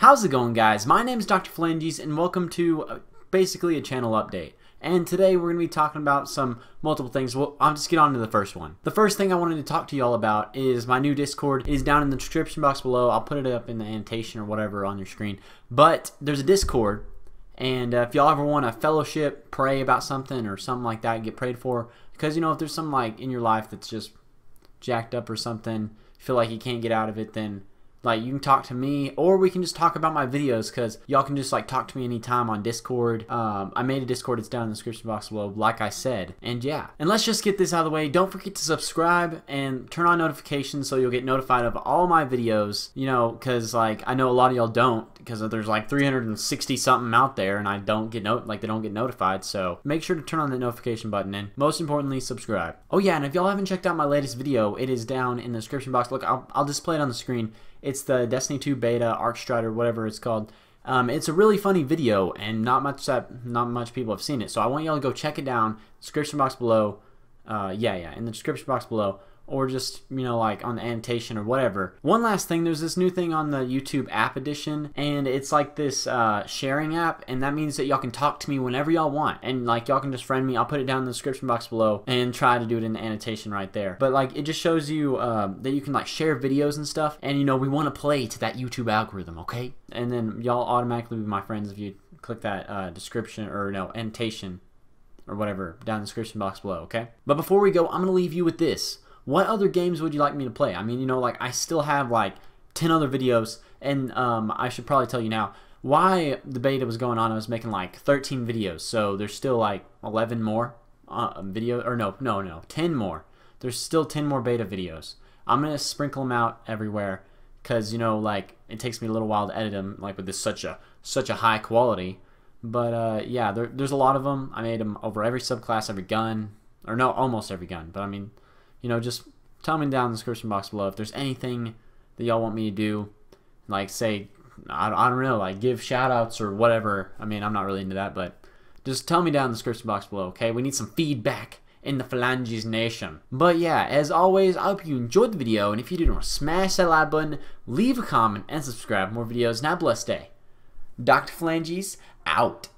How's it going, guys? My name is Dr. Phalanges and welcome to basically a channel update. And today we're going to be talking about some multiple things. Well, I'll just get on to the first one. The first thing I wanted to talk to you all about is my new Discord. It is down in the description box below. I'll put it up in the annotation or whatever on your screen. But there's a Discord, and if y'all ever want a fellowship, pray about something or something like that, get prayed for. Because, you know, if there's something like in your life that's just jacked up or something, feel like you can't get out of it, then like you can talk to me, or we can just talk about my videos, because y'all can just like talk to me anytime on Discord. I made a Discord, it's down in the description box below, like I said. And yeah, and let's just get this out of the way. Don't forget to subscribe and turn on notifications so you'll get notified of all my videos, you know, because like I know a lot of y'all don't, because there's like 360 something out there and I don't get notified. So make sure to turn on that notification button, and most importantly, subscribe. Oh yeah, and if y'all haven't checked out my latest video, it is down in the description box. Look, I'll display it on the screen. It's the Destiny 2 beta, Arc Strider, whatever it's called. It's a really funny video, and not much people have seen it. So I want y'all to go check it down. Description box below. In the description box below, or just, you know, like on the annotation or whatever. One last thing, there's this new thing on the YouTube app edition, and it's like this sharing app, and that means that y'all can talk to me whenever y'all want, and like y'all can just friend me. I'll put it down in the description box below and try to do it in the annotation right there. But like it just shows you that you can like share videos and stuff, and you know, we want to play to that YouTube algorithm, okay? And then y'all automatically be my friends if you click that description, or no, annotation or whatever down in the description box below, okay? But before we go, I'm gonna leave you with this. What other games would you like me to play? I mean, you know, like I still have like 10 other videos, and I should probably tell you now, why the beta was going on, I was making like 13 videos, so there's still like 11 more video, or no, 10 more. There's still 10 more beta videos. I'm gonna sprinkle them out everywhere, because you know, like it takes me a little while to edit them, like with this such a high quality. But yeah, there's a lot of them. I made them over every subclass, every gun, or no, almost every gun. But I mean, you know, just tell me down in the description box below if there's anything that y'all want me to do. Like, say, I don't know, like give shout-outs or whatever. I mean, I'm not really into that, but just tell me down in the description box below, okay? We need some feedback in the Phalanges Nation. But yeah, as always, I hope you enjoyed the video, and if you did, want to smash that like button, leave a comment, and subscribe for more videos. And have a blessed day. Dr. Phalanges, out.